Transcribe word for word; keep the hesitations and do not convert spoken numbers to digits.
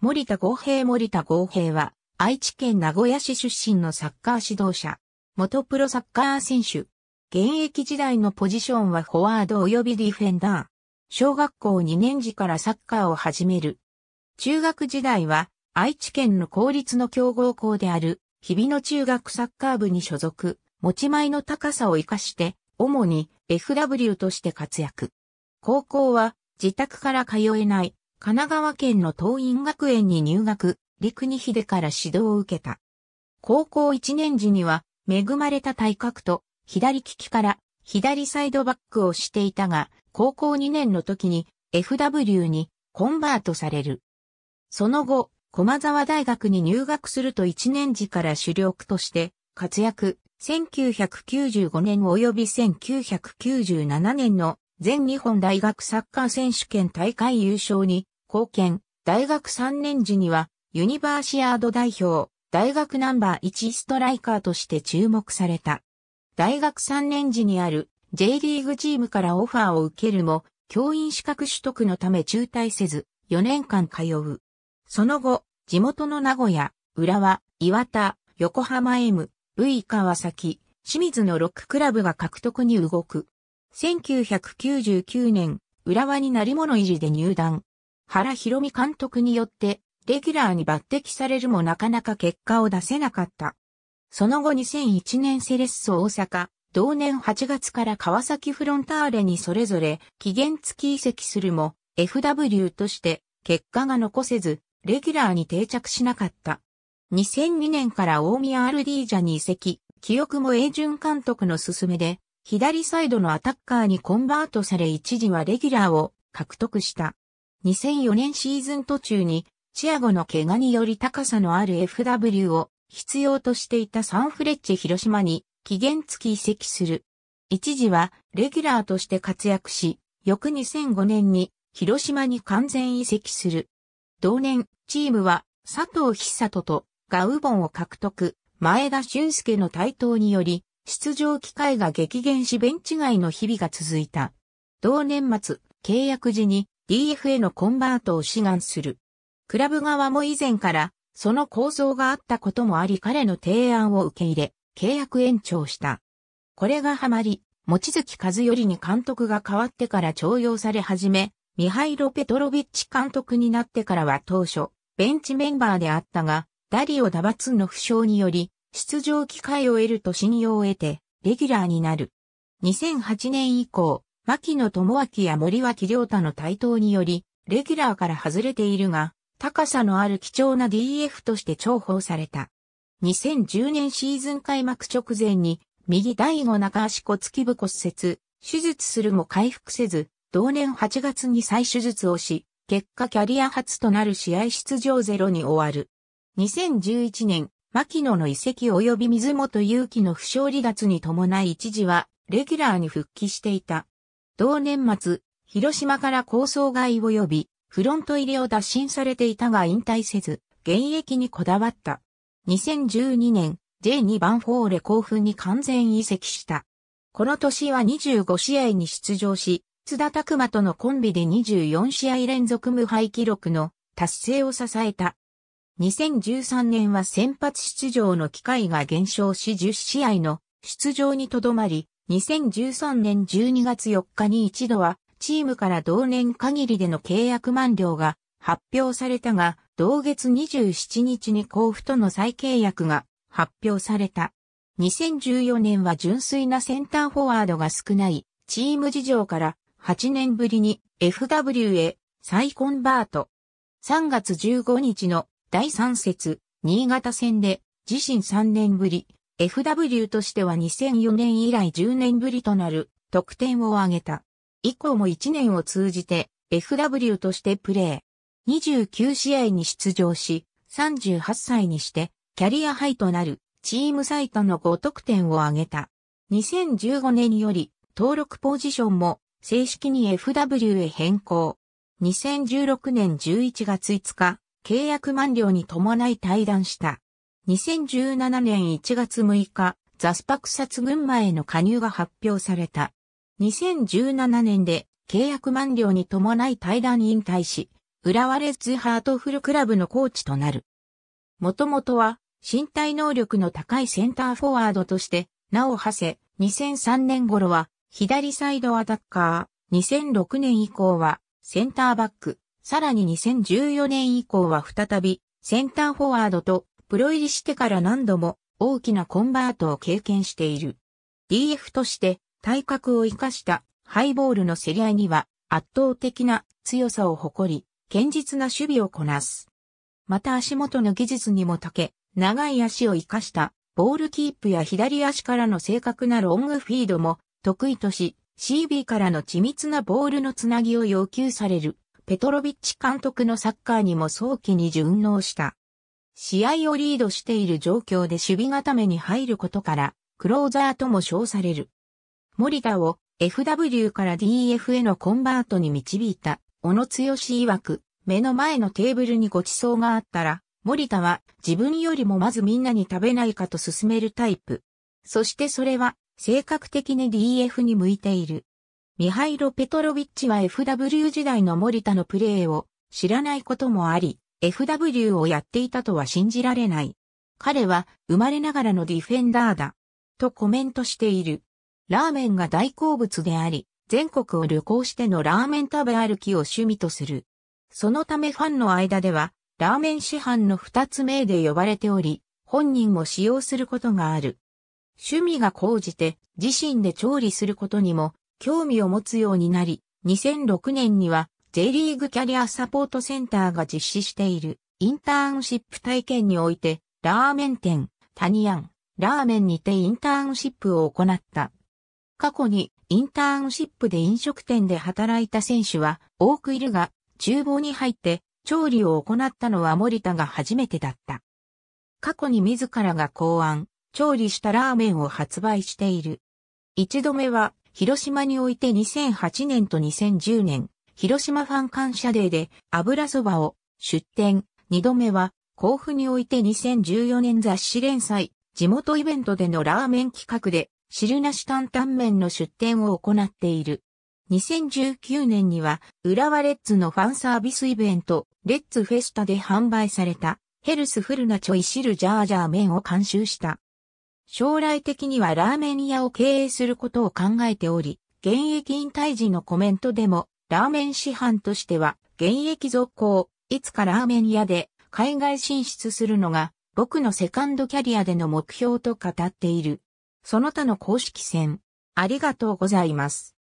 森田剛平森田剛平は、愛知県名古屋市出身のサッカー指導者。元プロサッカー選手。現役時代のポジションはフォワード及びディフェンダー。小学校にねん時からサッカーを始める。中学時代は、愛知県の公立の強豪校である、日比野中学サッカー部に所属。持ち前の高さを生かして、主に エフダブリュー として活躍。高校は、自宅から通えない、神奈川県の桐蔭学園に入学、李国英から指導を受けた。高校いちねん時には、恵まれた体格と、左利きから、左サイドバックをしていたが、高校にねんの時に、エフダブリュー に、コンバートされる。その後、駒沢大学に入学するといちねん時から主力として、活躍。せんきゅうひゃくきゅうじゅうごねん及びせんきゅうひゃくきゅうじゅうななねんの全日本大学サッカー選手権大会優勝に貢献。大学さんねん時にはユニバーシアード代表、大学ナンバーいちストライカーとして注目された。大学さんねん時にある ジェイ リーグチームからオファーを受けるも、教員資格取得のため中退せず、よねんかん通う。その後、地元の名古屋、浦和、磐田、横浜 エム、ルイ川崎、清水のろくクラブが獲得に動く。せんきゅうひゃくきゅうじゅうきゅうねん、浦和に鳴り物入りで入団。原博美監督によって、レギュラーに抜擢されるもなかなか結果を出せなかった。その後にせんいちねんセレッソ大阪、同年はちがつから川崎フロンターレにそれぞれ期限付き移籍するも、エフダブリュー として結果が残せず、レギュラーに定着しなかった。にせんにねんから大宮アルディージャに移籍、記憶も英順監督の勧めで、左サイドのアタッカーにコンバートされ一時はレギュラーを獲得した。にせんよねんシーズン途中に、チアゴの怪我により高さのある エフダブリュー を必要としていたサンフレッチェ広島に期限付き移籍する。一時はレギュラーとして活躍し、翌にせんごねんに広島に完全移籍する。同年、チームは佐藤寿人と、ガウボンを獲得、前田俊介の台頭により、出場機会が激減しベンチ外の日々が続いた。同年末、契約時に ディーエフエー のコンバートを志願する。クラブ側も以前から、その構想があったこともあり彼の提案を受け入れ、契約延長した。これがハマり、望月和頼に監督が変わってから重用され始め、ミハイロ・ペトロビッチ監督になってからは当初、ベンチメンバーであったが、ダリオ・ダバツンの負傷により、出場機会を得ると信用を得て、レギュラーになる。にせんはちねん以降、牧野智章や森脇亮太の台頭により、レギュラーから外れているが、高さのある貴重な ディーエフ として重宝された。にせんじゅうねんシーズン開幕直前に、右だいご中足骨基部骨折、手術するも回復せず、同年はちがつに再手術をし、結果キャリア初となる試合出場ゼロに終わる。にせんじゅういちねん、牧野の移籍及び水本祐樹の負傷離脱に伴い一時は、レギュラーに復帰していた。同年末、広島から構想外及び、フロント入りを打診されていたが引退せず、現役にこだわった。にせんじゅうにねん、ジェイツー ヴァンフォーレ甲府に完全移籍した。この年はにじゅうごしあいに出場し、津田拓磨とのコンビでにじゅうよんしあい連続無敗記録の達成を支えた。にせんじゅうさんねんは先発出場の機会が減少しじゅっしあいの出場にとどまり、にせんじゅうさんねんじゅうにがつよっかに一度はチームから同年限りでの契約満了が発表されたが、同月にじゅうしちにちに甲府との再契約が発表された。にせんじゅうよねんは純粋なセンターフォワードが少ないチーム事情からはちねんぶりに エフダブリュー へ再コンバート。さんがつじゅうごにちのだいさん節、新潟戦で、自身さんねんぶり、エフダブリュー としてはにせんよねん以来じゅうねんぶりとなる、得点を挙げた。以降もいちねんを通じて、エフダブリュー としてプレー。にじゅうきゅうしあいに出場し、さんじゅうはっさいにして、キャリアハイとなる、チーム最多のごとくてんを挙げた。にせんじゅうごねんより、登録ポジションも、正式に エフダブリュー へ変更。にせんじゅうろくねんじゅういちがついつか、契約満了に伴い退団した。にせんじゅうななねんいちがつむいか、ザスパクサツ群馬への加入が発表された。にせんじゅうななねんで契約満了に伴い退団引退し、浦和レッズハートフルクラブのコーチとなる。もともとは身体能力の高いセンターフォワードとして名を馳せ、にせんさんねん頃は左サイドアタッカー、にせんろくねん以降はセンターバック、さらににせんじゅうよねん以降は再びセンターフォワードとプロ入りしてから何度も大きなコンバートを経験している。ディーエフ として体格を生かしたハイボールの競り合いには圧倒的な強さを誇り、堅実な守備をこなす。また足元の技術にも長け、長い足を生かしたボールキープや左足からの正確なロングフィードも得意とし、シービー からの緻密なボールのつなぎを要求されるペトロビッチ監督のサッカーにも早期に順応した。試合をリードしている状況で守備固めに入ることから、クローザーとも称される。守田を エフダブリュー から ディーエフ へのコンバートに導いた、小野剛曰く、目の前のテーブルにご馳走があったら、守田は自分よりもまずみんなに食べないかと勧めるタイプ。そしてそれは、性格的に ディーエフ に向いている。ミハイロ・ペトロビッチは エフダブリュー 時代の守田のプレーを知らないこともあり、エフダブリュー をやっていたとは信じられない。彼は生まれながらのディフェンダーだ。とコメントしている。ラーメンが大好物であり、全国を旅行してのラーメン食べ歩きを趣味とする。そのためファンの間では、ラーメン師範の二つ名で呼ばれており、本人も使用することがある。趣味が高じて、自身で調理することにも、興味を持つようになり、にせんろくねんには、Jリーグキャリアサポートセンターが実施している、インターンシップ体験において、ラーメン店、タニヤン、ラーメンにてインターンシップを行った。過去にインターンシップで飲食店で働いた選手は多くいるが、厨房に入って調理を行ったのは守田が初めてだった。過去に自らが考案、調理したラーメンを発売している。一度目は広島においてにせんはちねんとにせんじゅうねん、広島ファン感謝デーで油そばを出店。二度目は甲府においてにせんじゅうよねん雑誌連載。地元イベントでのラーメン企画で汁なし担々麺の出店を行っている。にせんじゅうきゅうねんには浦和レッズのファンサービスイベントレッズフェスタで販売されたヘルスフルなちょい汁ジャージャー麺を監修した。将来的にはラーメン屋を経営することを考えており、現役引退時のコメントでもラーメン師範としては現役続行、いつかラーメン屋で海外進出するのが僕のセカンドキャリアでの目標と語っている。その他の公式戦、ありがとうございます。